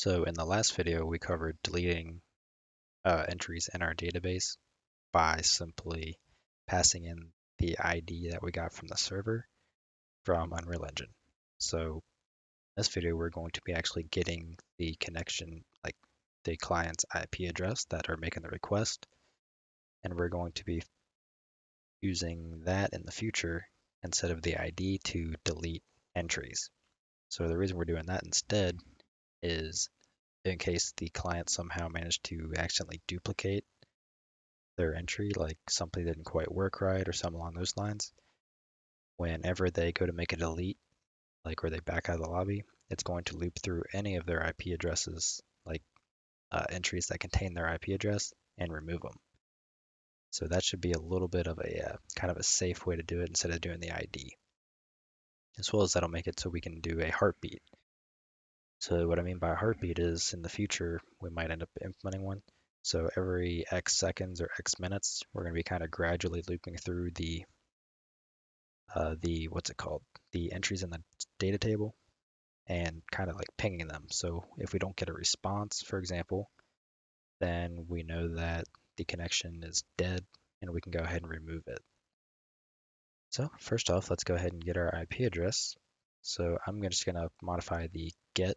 So in the last video, we covered deleting entries in our database by simply passing in the ID that we got from the server from Unreal Engine. So in this video, we're going to be actually getting the connection, like the client's IP address that are making the request. And we're going to be using that in the future instead of the ID to delete entries. So the reason we're doing that instead is in case the client somehow managed to accidentally duplicate their entry, like something didn't quite work right or something along those lines. Whenever they go to make a delete, like where they back out of the lobby, it's going to loop through any of their IP addresses, like entries that contain their IP address, and remove them. So that should be a little bit of a kind of a safe way to do it instead of doing the ID. As well as that'll make it so we can do a heartbeat. So what I mean by a heartbeat is in the future, we might end up implementing one. So every X seconds or X minutes, we're going to be kind of gradually looping through the entries in the data table and kind of like pinging them. So if we don't get a response, for example, then we know that the connection is dead and we can go ahead and remove it. So first off, let's go ahead and get our IP address. So I'm just going to modify the get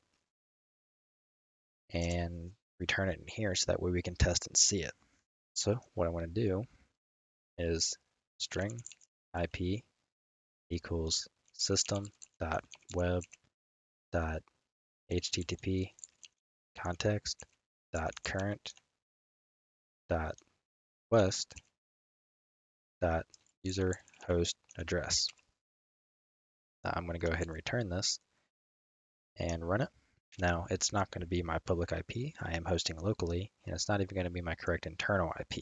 and return it in here so that way we can test and see it. So what I want to do is string IP equals system.web.http context.current.west.user host address. Now I'm going to go ahead and return this and run it. Now it's not going to be my public IP. I am hosting locally, and it's not even going to be my correct internal IP.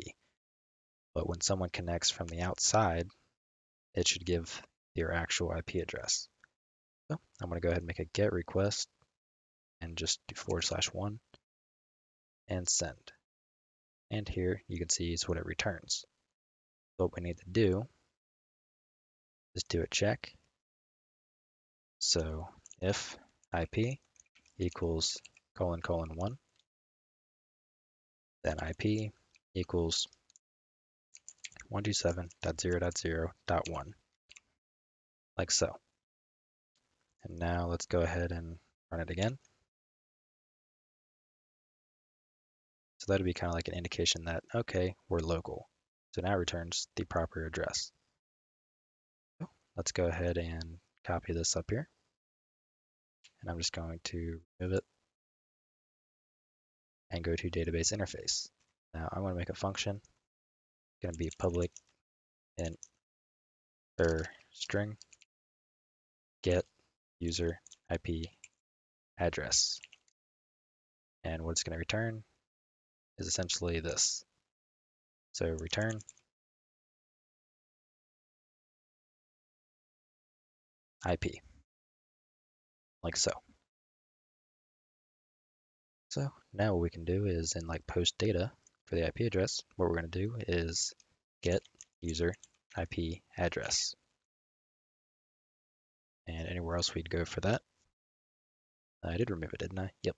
But when someone connects from the outside, it should give their actual IP address. So I'm going to go ahead and make a GET request and just do /1 and send. And here you can see it's what it returns. So what we need to do is do a check. So if IP equals ::1, then IP equals 127.0.0.1, like so. And now let's go ahead and run it again. So that'll be kind of like an indication that, okay, we're local. So now it returns the proper address. So let's go ahead and copy this up here, and I'm just going to remove it and go to database interface. Now I'm going to make a function. It's going to be public int string get user IP address, and what it's going to return is essentially this. So return IP, like so. So now what we can do is in like post data for the IP address, what we're going to do is get user IP address. And anywhere else we'd go for that. I did remove it, didn't I? Yep.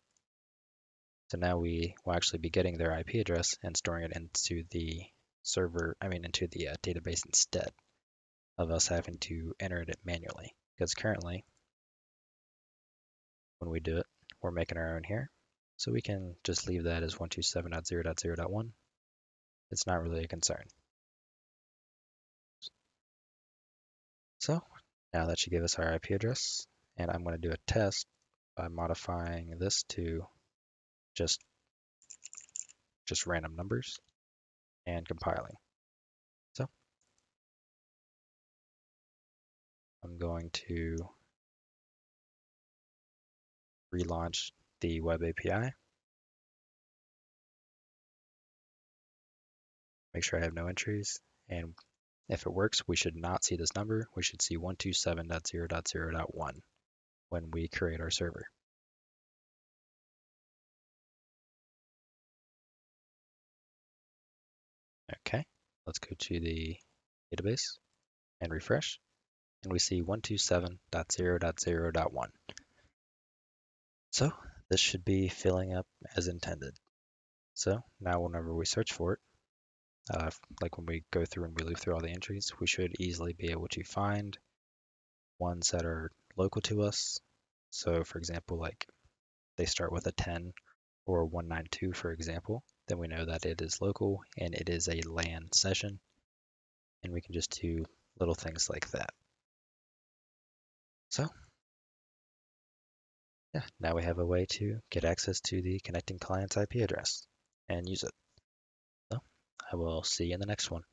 So now we will actually be getting their IP address and storing it into the server, into the database instead of us having to enter it manually. Because currently, when we do it, we're making our own here. So we can just leave that as 127.0.0.1. It's not really a concern. So now that should give us our IP address. And I'm going to do a test by modifying this to just random numbers and compiling. So I'm going to relaunch the web API. Make sure I have no entries. And if it works, we should not see this number. We should see 127.0.0.1 when we create our server. Okay, let's go to the database and refresh. And we see 127.0.0.1. So This should be filling up as intended. So now whenever we search for it, like when we go through and we loop through all the entries, we should easily be able to find ones that are local to us. So for example, like they start with a 10 or 192, for example, then we know that it is local and it is a LAN session. And we can just do little things like that. So yeah, now we have a way to get access to the connecting client's IP address and use it. So I will see you in the next one.